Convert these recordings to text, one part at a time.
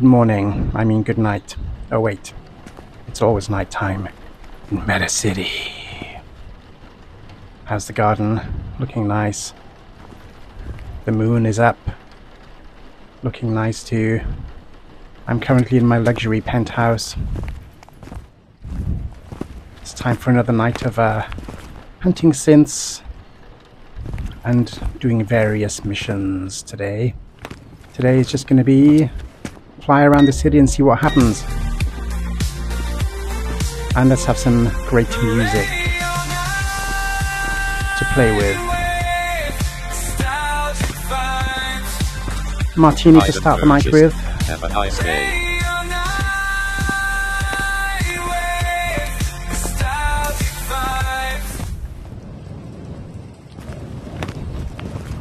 Good morning. I mean, good night. Oh, wait. It's always nighttime in Meta City. How's the garden? Looking nice. The moon is up. Looking nice too. I'm currently in my luxury penthouse. It's time for another night of hunting synths and doing various missions today. Today is just going to be fly around the city and see what happens. And let's have some great music to play with. Martini to start the night with. Have a nice day.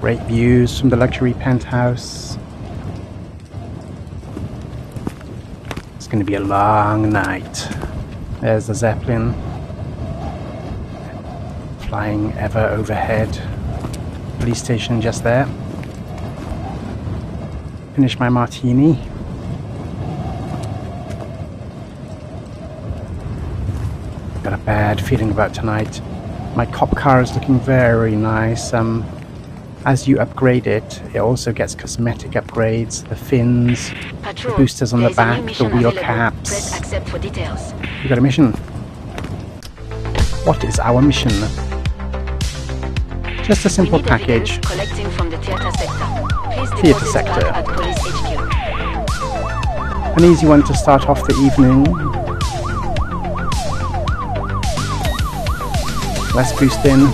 Great views from the luxury penthouse. It's going to be a long night. There's the Zeppelin flying ever overhead. Police station just there. Finish my martini. Got a bad feeling about tonight. My cop car is looking very nice. As you upgrade it, it also gets cosmetic upgrades, the fins, Patrol, the boosters on the back, the wheel caps. Press accept for details. We got a mission. What is our mission? Just a simple package. Collecting from the theater sector. Theatre sector. An easy one to start off the evening. Let's boost in.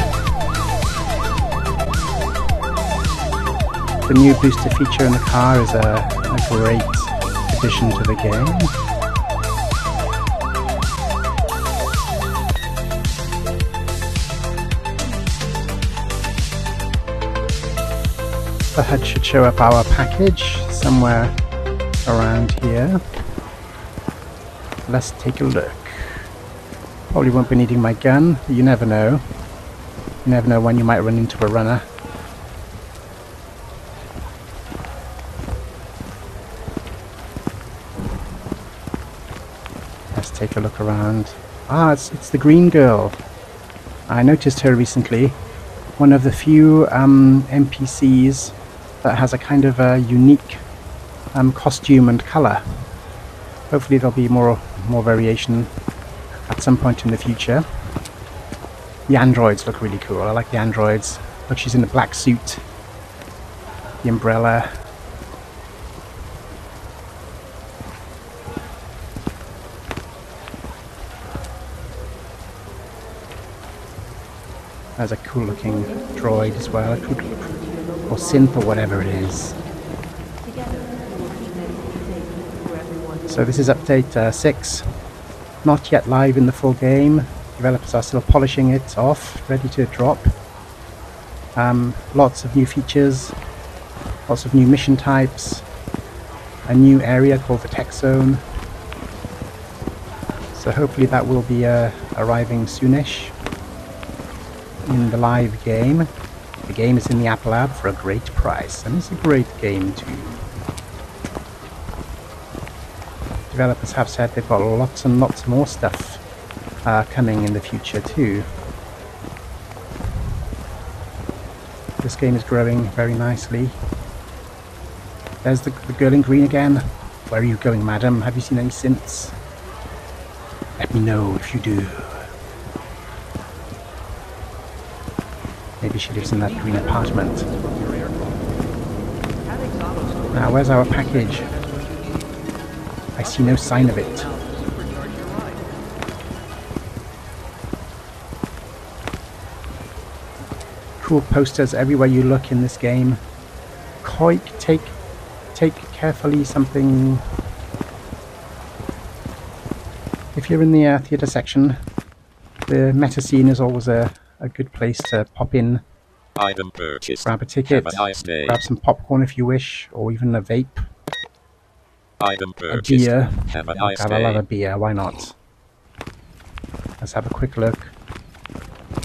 The new booster feature in the car is a great addition to the game. The HUD should show up our package somewhere around here. Let's take a look. Probably won't be needing my gun, but you never know. You never know when you might run into a runner. Let's take a look around. Ah, it's the green girl. I noticed her recently. One of the few NPCs that has a kind of a unique costume and colour. Hopefully there'll be more variation at some point in the future. The androids look really cool. I like the androids. Look, she's in a black suit. The umbrella. There's a cool looking droid as well, or synth or whatever it is. So this is update 6, not yet live in the full game. Developers are still polishing it off, ready to drop. Lots of new features, lots of new mission types, a new area called the Tech Zone. So hopefully that will be arriving soonish in the live game. The game is in the App Lab for a great price, and it's a great game too. Developers have said they've got lots and lots more stuff coming in the future too. This game is growing very nicely. There's the girl in green again. Where are you going, madam? Have you seen any synths? Let me know if you do. Maybe she lives in that green apartment. Now, where's our package? I see no sign of it. Cool posters everywhere you look in this game. Coik, take carefully something. If you're in the theatre section, the meta scene is always a good place to pop in, item purchased. Grab a ticket, have a nice day. Grab some popcorn if you wish, or even a vape, item purchased. A beer, have a nice day. I love a beer, why not? Let's have a quick look.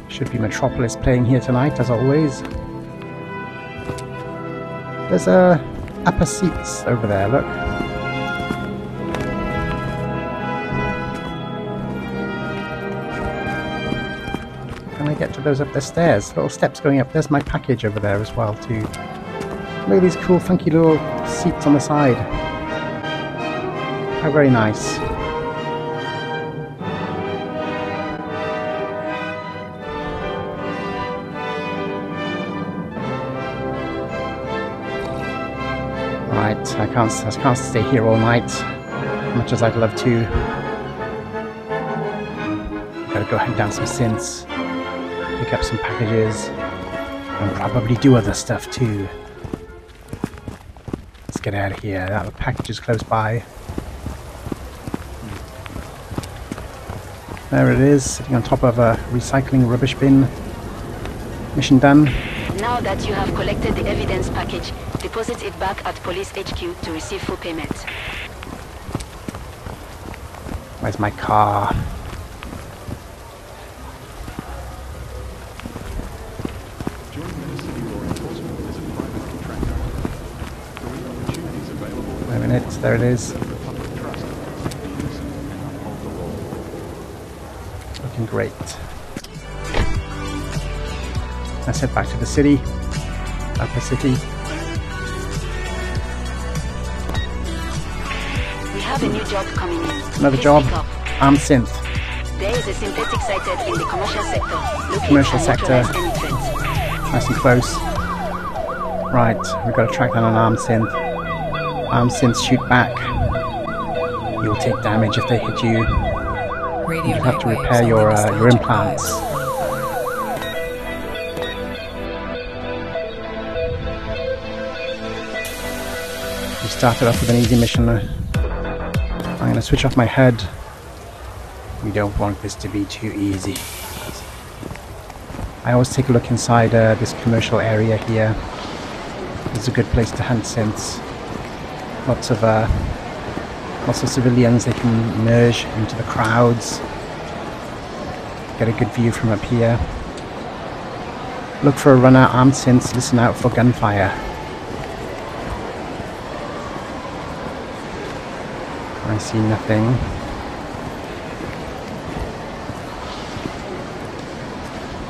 Should be Metropolis playing here tonight, as always. There's upper seats over there, look. Can I get to those up the stairs? Little steps going up. There's my package over there as well too. Look at these cool funky little seats on the side. How very nice. Right, I can't stay here all night, much as I'd love to. Gotta go hunt down some synths, pick up some packages, and probably do other stuff too. Let's get out of here, that package is close by. There it is, sitting on top of a recycling rubbish bin. Mission done. Now that you have collected the evidence package, deposit it back at Police HQ to receive full payment. Where's my car? Wait a minute, there it is. Looking great. Let's head back to the city. Upper City. We have a new job coming in. Another job. Arm synth. There is a synthetic sighted in the commercial sector. Nice and close. Right, we've got to track down an arm synth. Arm synths shoot back. You'll take damage if they hit you. You'll have to repair your implants. Started off with an easy mission. I'm going to switch off my HUD. We don't want this to be too easy. I always take a look inside this commercial area here. It's a good place to hunt synths. Lots of civilians, they can merge into the crowds. Get a good view from up here. Look for a runner, armed synths, listen out for gunfire. I see nothing.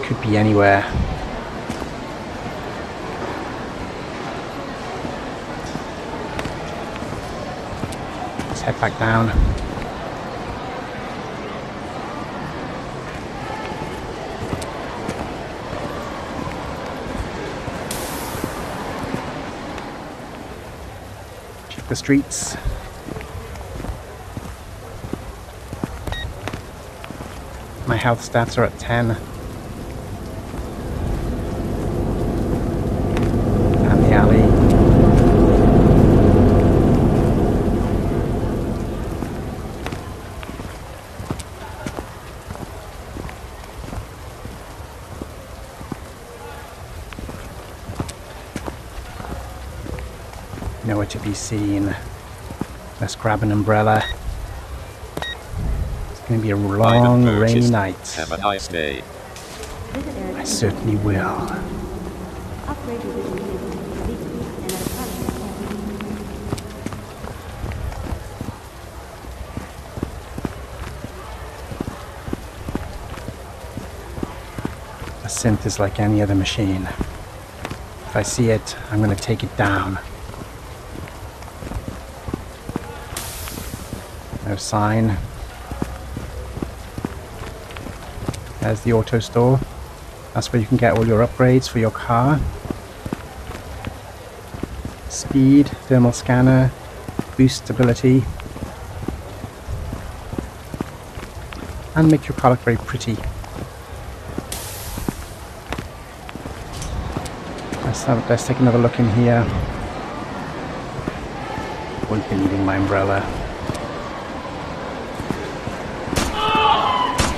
Could be anywhere. Let's head back down. Check the streets. My health stats are at 10. Down the alley. Nowhere to be seen. Let's grab an umbrella. It's going to be a long, rainy night. Have a nice day. I certainly will. A synth is like any other machine. If I see it, I'm going to take it down. No sign. There's the auto store. That's where you can get all your upgrades for your car. Speed, thermal scanner, boost stability. And make your car look very pretty. Let's take another look in here. Won't be needing my umbrella.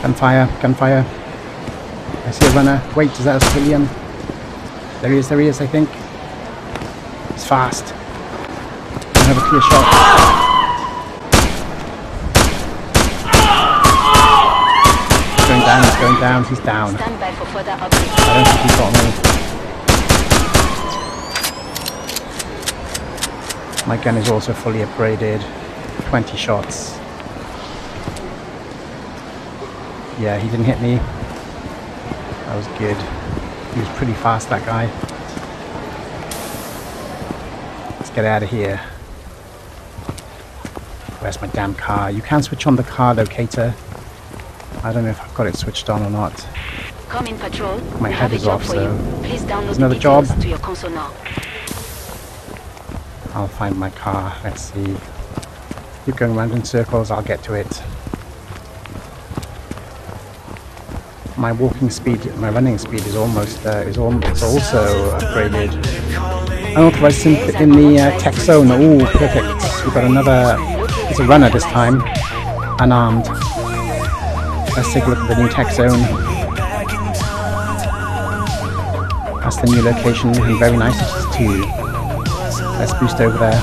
Gunfire, gunfire. I see a runner. Wait, is that a civilian? There he is, I think. He's fast. I have a clear shot. He's going down, he's down. Stand by for further updates. I don't think he's got me. My gun is also fully upgraded. 20 shots. Yeah, he didn't hit me. That was good. He was pretty fast, that guy. Let's get out of here. Where's my damn car? You can switch on the car locator. I don't know if I've got it switched on or not. Come in, patrol. My head is off, so there's another job. To your console now. I'll find my car. Let's see. Keep going around in circles. I'll get to it. My walking speed, my running speed is almost is also upgraded. Unauthorized synth in the Tech Zone. Oh, perfect. We've got another. It's a runner this time, unarmed. Let's take a look at the new Tech Zone. That's the new location, and very nice it is too. Let's boost over there.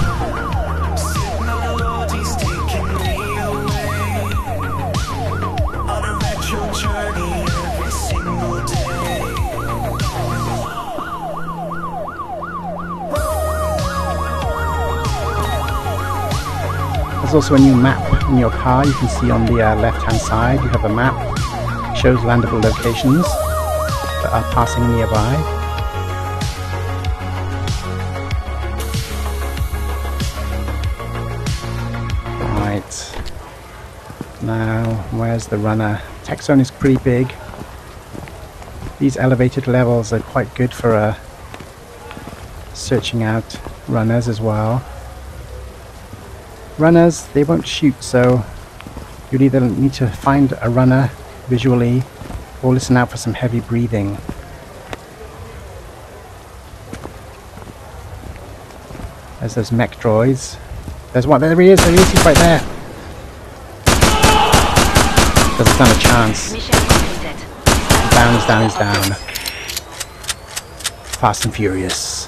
There's also a new map in your car. You can see on the left hand side you have a map. It shows landable locations that are passing nearby. Right, now where's the runner? Tech Zone is pretty big. These elevated levels are quite good for searching out runners as well. Runners, they won't shoot, so you'll either need to find a runner visually or listen out for some heavy breathing. There's those mech droids. There's one, there he is, he's right there. Doesn't stand a chance. Down, he's down, he's down. Fast and furious.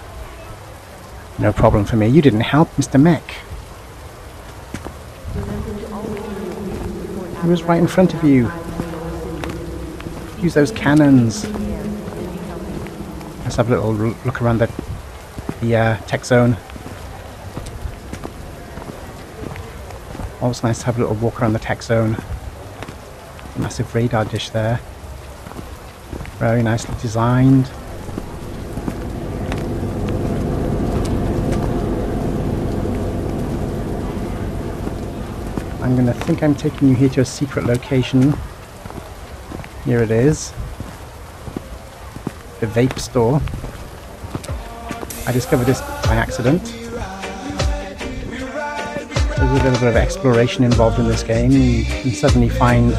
No problem for me. You didn't help, Mr. Mech. He was right in front of you. Use those cannons. Let's have a little look around the Tech Zone. Always nice to have a little walk around the Tech Zone. Massive radar dish there. Very nicely designed. I'm going to think I'm taking you here to a secret location. Here it is. The vape store. I discovered this by accident. There's a little bit of exploration involved in this game. You can suddenly find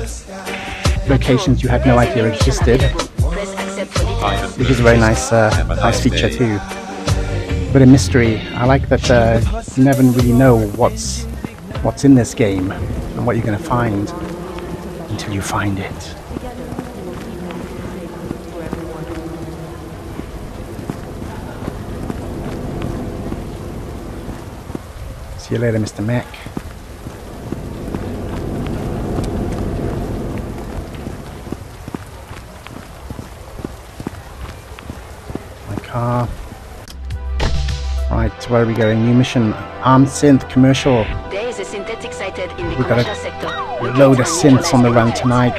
locations you had no idea existed. Which is a very nice, nice feature too. But a mystery. I like that you never really know what's in this game and what you're going to find until you find it. See you later, Mr. Mech. My car. Right, where are we going? New mission. Armed synth commercial. We've got a load of synths on the run tonight.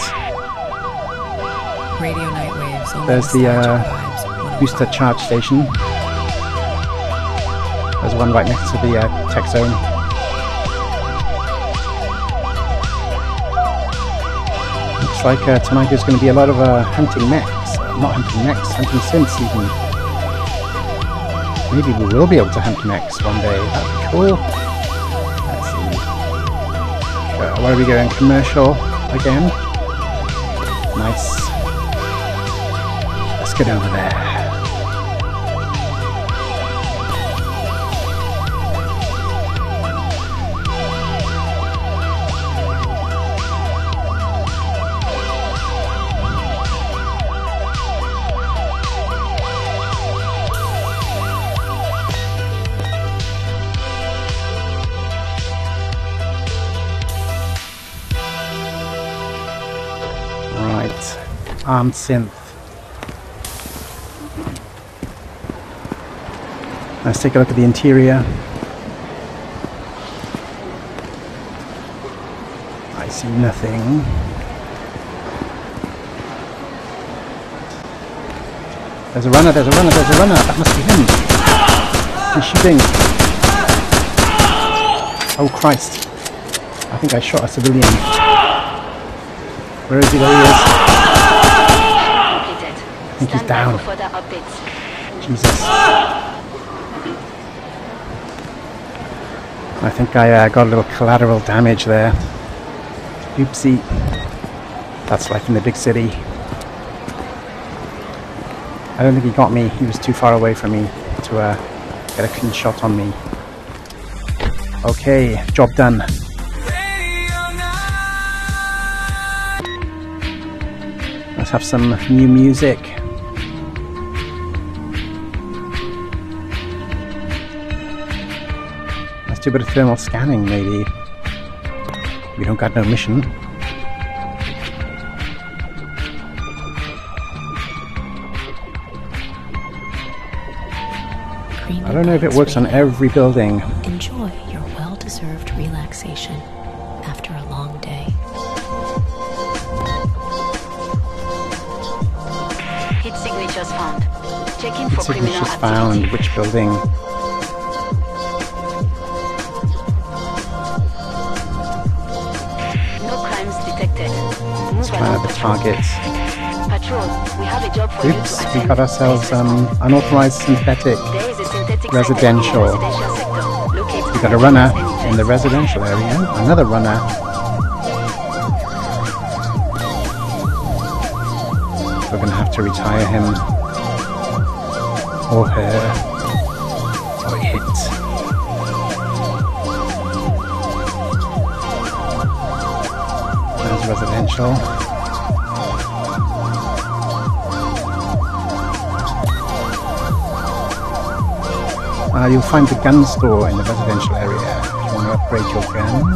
Radio night waves. There's the booster charge station. There's one right next to the Tech Zone. Looks like tonight there's going to be a lot of hunting mechs. Not hunting mechs, hunting synths even. Maybe we will be able to hunt mechs one day. That'd be cool. Where are we going? Commercial again. Nice. Let's get over there. Armed synth. Let's take a look at the interior. I see nothing. There's a runner. That must be him. He's shooting. Oh Christ. I think I shot a civilian. Where is he? There he is. I think he's down. Jesus. I think I got a little collateral damage there. Oopsie. That's life in the big city. I don't think he got me. He was too far away from me to get a clean shot on me. Okay, job done. Let's have some new music. Let's do a bit of thermal scanning, maybe. We don't got no mission. I don't know if it works on every building. Enjoy your well-deserved relaxation after a long day. Hit signatures found. Check in for criminal activity. Found. Which building? No crimes detected. Let's find out the targets. Patrol, we have a job for you. Oops, we got ourselves unauthorized synthetic. Residential. We got a runner in the residential area. Another runner. We're going to have to retire him. Or her. Or it. There's residential. You'll find the gun store in the residential area if you want to upgrade your gun.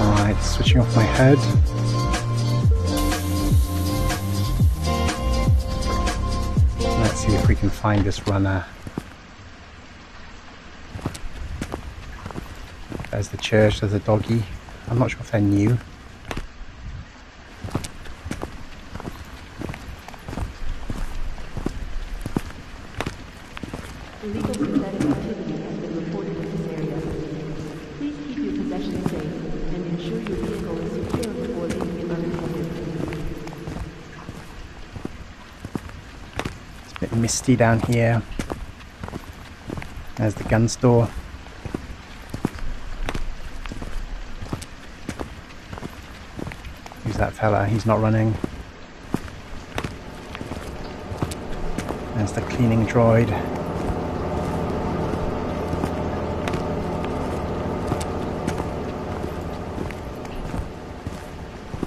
Alright, switching off my head. Let's see if we can find this runner. There's the church, there's a doggy. I'm not sure if they're new. Misty down here. There's the gun store. Who's that fella? He's not running. There's the cleaning droid.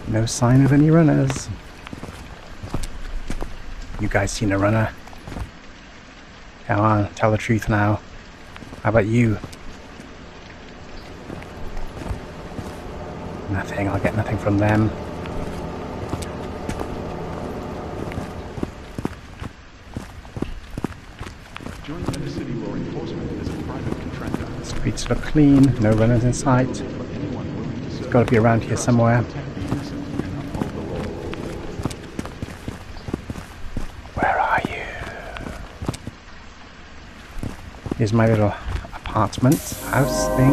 No sign of any runners. You guys seen a runner? Come on, tell the truth now. How about you? Nothing, I'll get nothing from them. Join Meta City law enforcement as a private contractor. Streets look clean, no runners in sight. It's got to be around here somewhere. Here's my little apartment house thing.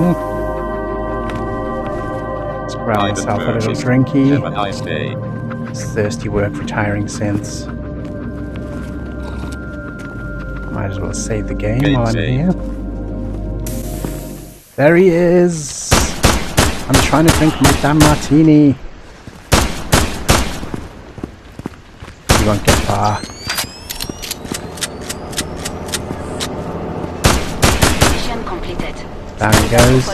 Let's grab myself a little drinky. Have a nice day. It's thirsty work for tiring synths. Might as well save the game while I'm here. There he is! I'm trying to drink my damn martini. You won't get far. Down he goes.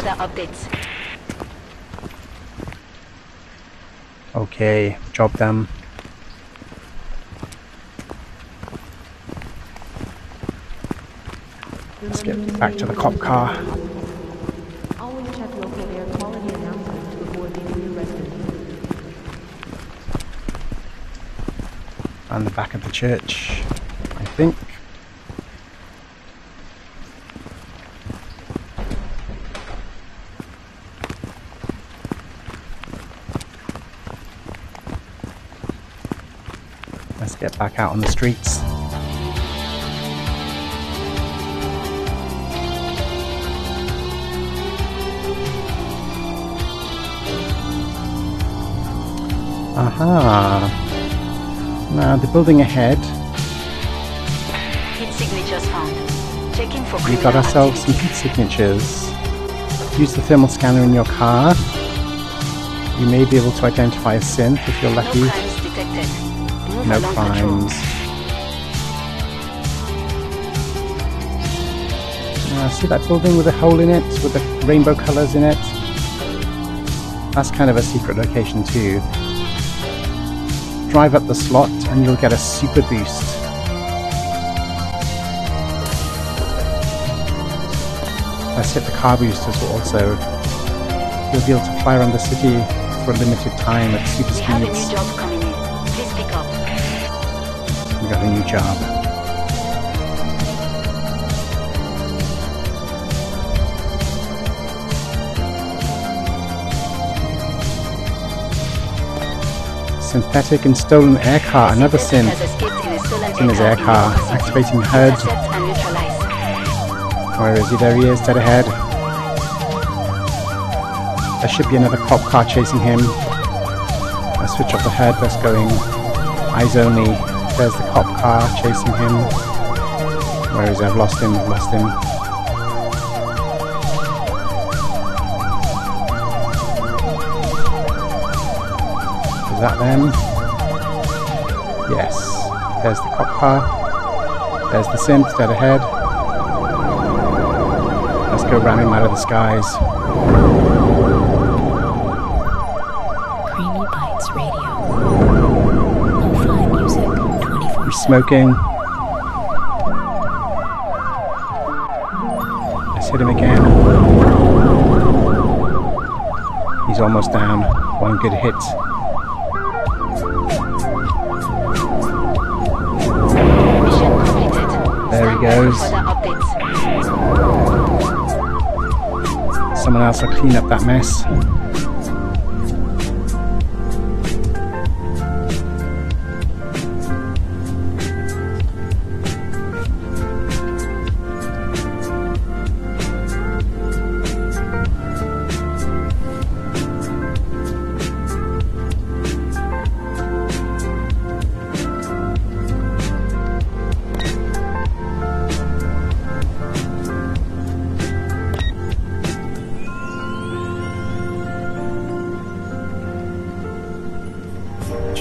Okay, job done. Let's get back to the cop car. And the back of the church, I think. Let's get back out on the streets. Aha! Now the building ahead. Heat signatures found. Checking for criminal. We got ourselves some heat signatures. Use the thermal scanner in your car. You may be able to identify a synth if you're lucky. No crimes detected. Move along crimes. See that building with a hole in it, with the rainbow colours in it? That's kind of a secret location too. Drive up the slot and you'll get a super boost. Let's hit the car boosters also. You'll be able to fly around the city for a limited time at super speeds. We have a new job coming in. Please pick up. We got a new job. Synthetic and stolen air car. Another synth in his air car. Activating HUD. Where is he? There he is, dead ahead. There should be another cop car chasing him. Let's switch off the HUD. That's going. Eyes only. There's the cop car chasing him. Where is he? I've lost him. I've lost him. Is that them? Yes. There's the cop car. There's the synth dead ahead. Let's go ram him out of the skies. Creamy Bites Radio. Lo-fi music 24/7. We're smoking. Let's hit him again. He's almost down. One good hit. There he goes. Someone else will clean up that mess.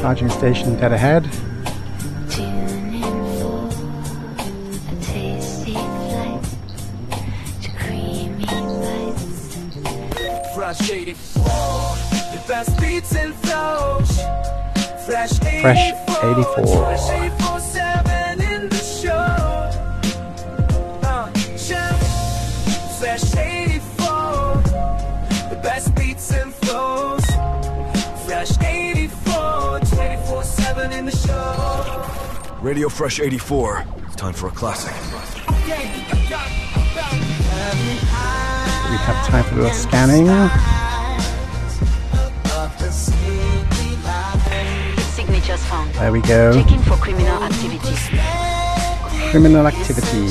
Charging station dead ahead. Fresh 84, the best beats and flows. Fresh 84, 24/7 in the show. Fresh 84, the best beats and flows. Fresh 84. In the show. Radio Fresh 84. It's time for a classic. We have time for a little scanning. Signatures found. There we go. Checking for criminal activity. Criminal activity.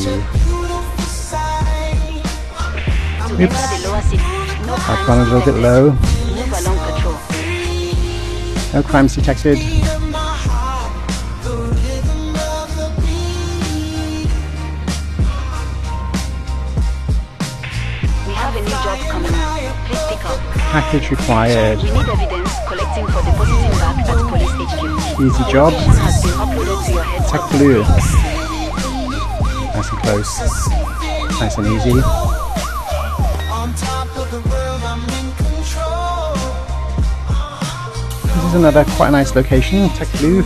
Oops. I've gone a little bit low. No crimes detected. Package required. We need evidence collecting for depositing back at police HQ. Easy job. Tech Blue. Nice and close. Nice and easy. This is another quite nice location, Tech Blue.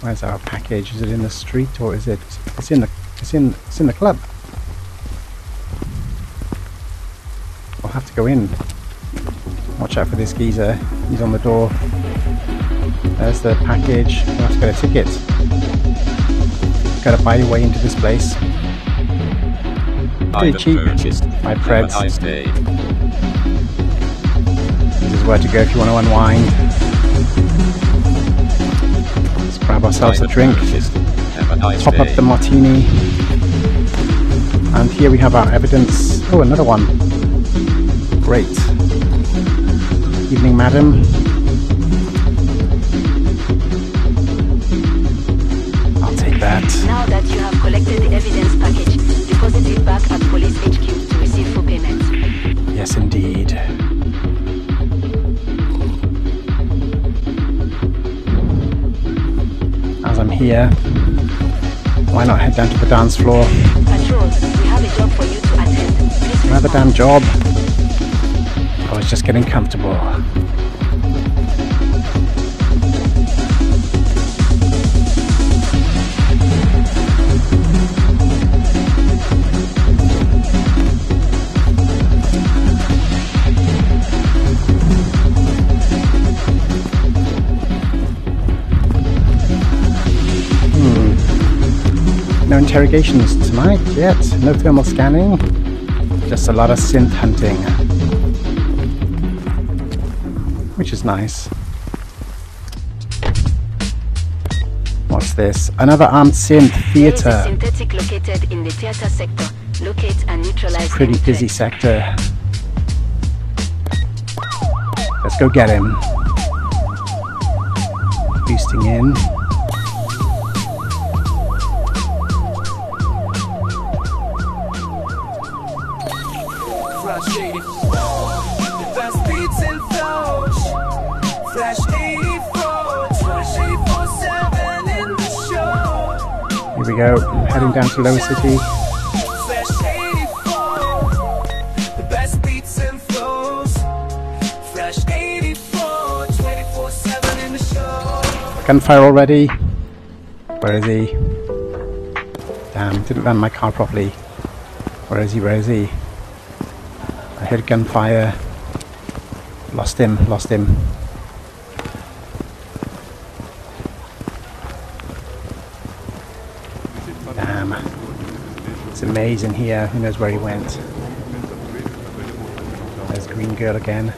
Where's our package? Is it in the street or is it? It's in the club. Have to go in. Watch out for this geezer. He's on the door. There's the package. We'll have to get a ticket. Gotta buy your way into this place. Pretty cheap. My preds. This is where to go if you want to unwind. Let's grab ourselves a drink, top up the martini. And here we have our evidence. Oh, another one. Great. Evening, madam. I'll take that. Now that you have collected the evidence package, deposit it back at Police HQ to receive full payment. Yes, indeed. As I'm here, why not head down to the dance floor? Patrol, we have a job for you to attend. Another damn job. I was just getting comfortable. No interrogations tonight yet, no thermal scanning, just a lot of synth hunting, which is nice. What's this? Another armed synth theater. There is a synthetic located in the theater sector. Locate and neutralize. It's a pretty busy sector. Let's go get him. Boosting in. Fresh 84, the best beats in French. Fresh 84, 24/7 in the show. Here we go, heading down to Lower City. Fresh 84, the best beats and flows. Fresh 84, 24/7 in the show. Gunfire already. Where is he? Damn, didn't land my car properly. Where is he? Where is he? I heard gunfire. Lost him, lost him. Damn. It's a maze in here. Who knows where he went? There's Green Girl again.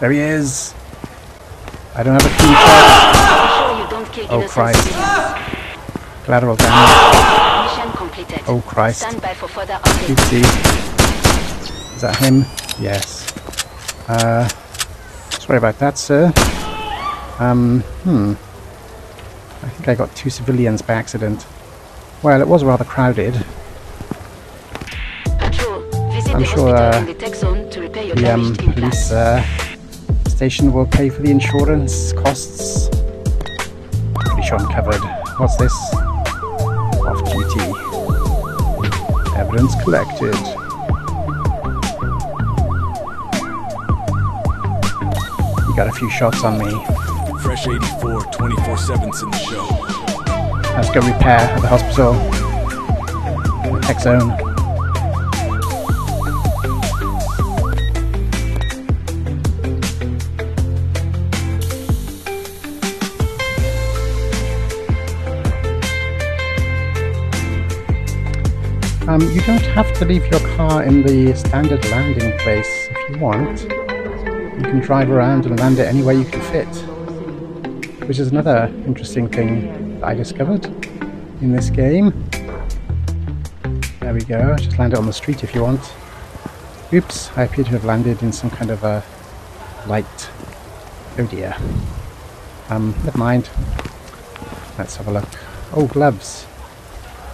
There he is! I don't have a key. Oh Christ. Collateral damage. Mission completed. Oh Christ. Stand by for further updates. Is that him? Yes. Sorry about that, sir. I think I got two civilians by accident. Well, it was rather crowded. Patrol, visit I'm sure the Tech Zone to repair your police station will pay for the insurance costs. Uncovered. What's this? Off duty. Evidence collected. You got a few shots on me. Fresh 84, 24/7's in the show. Let's go repair at the hospital. The Tech Zone. You don't have to leave your car in the standard landing place if you want. You can drive around and land it anywhere you can fit, which is another interesting thing that I discovered in this game. There we go, just land it on the street if you want. Oops, I appear to have landed in some kind of a light. Oh dear. Never mind. Let's have a look. Oh, gloves.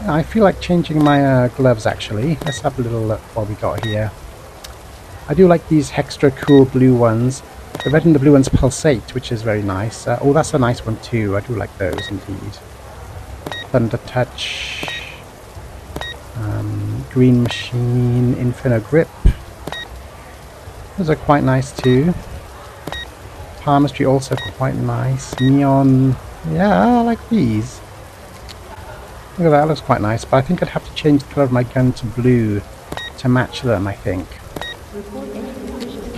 I feel like changing my gloves actually. Let's have a little look what we got here. I do like these extra cool blue ones. The red and the blue ones pulsate, which is very nice. Oh, that's a nice one too. I do like those indeed. Thunder Touch. Green Machine. Inferno Grip. Those are quite nice too. Palmistry also quite nice. Neon. Yeah, I like these. Look at that, looks quite nice, but I think I'd have to change the colour of my gun to blue to match them, I think.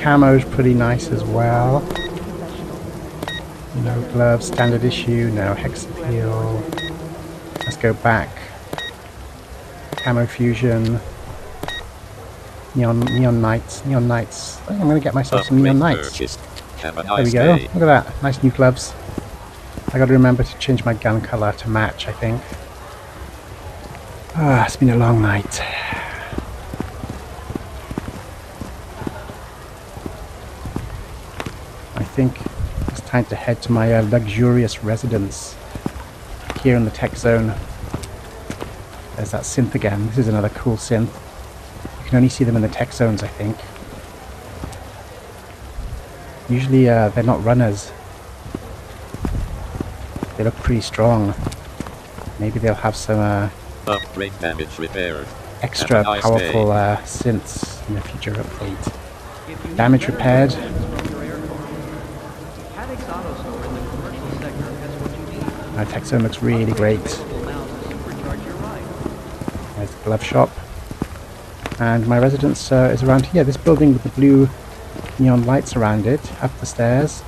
Camo's pretty nice as well. No gloves, standard issue, no hex appeal. Let's go back. Camo fusion. Neon knights. Neon knights. I think I'm going to get myself some neon knights. There we go. Look at that. Nice new gloves. I got to remember to change my gun colour to match, I think. Ah, it's been a long night. I think it's time to head to my luxurious residence here in the Tech Zone. There's that synth again. This is another cool synth. You can only see them in the Tech Zones, I think. Usually they're not runners. They look pretty strong. Maybe they'll have some upgrade damage repair. Extra powerful synths in the future update. Damage repaired. Our Tech Zone looks really great. There's the glove shop. And my residence is around here. This building with the blue neon lights around it, up the stairs.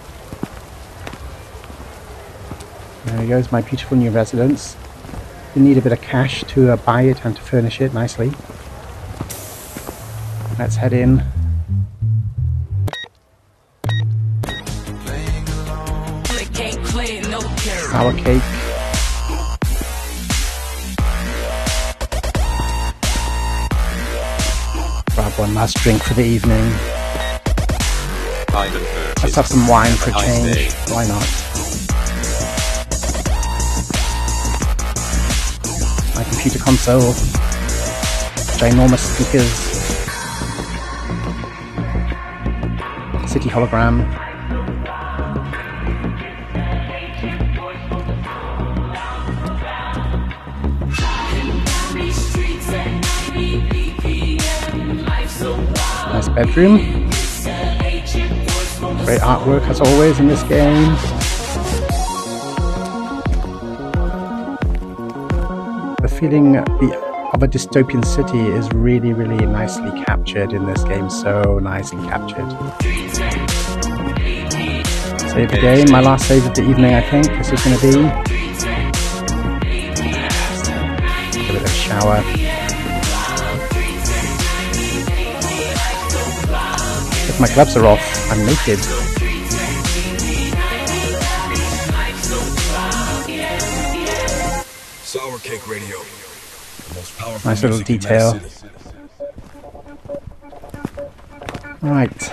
There we go, it's my beautiful new residence. You need a bit of cash to buy it and to furnish it nicely. Let's head in. Sour cake. Grab one last drink for the evening. Let's have some wine for a change. Why not? My computer console. Ginormous speakers. City hologram. Nice bedroom. Great artwork as always in this game. The feeling of a dystopian city is really, really nicely captured in this game. So nicely captured. Save the game. My last save of the evening, I think. This is going to be. Give it a shower. My gloves are off, I'm naked. Sour cake radio. The most powerful. Nice little detail. Right.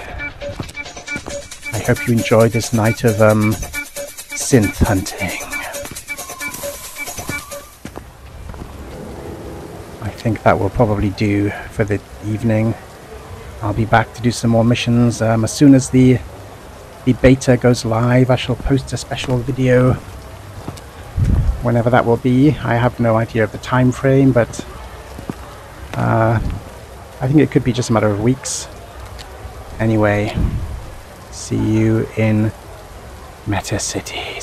I hope you enjoyed this night of synth hunting. I think that will probably do for the evening. I'll be back to do some more missions. As soon as the beta goes live, I shall post a special video. Whenever that will be, I have no idea of the time frame, but I think it could be just a matter of weeks. Anyway, see you in Meta City.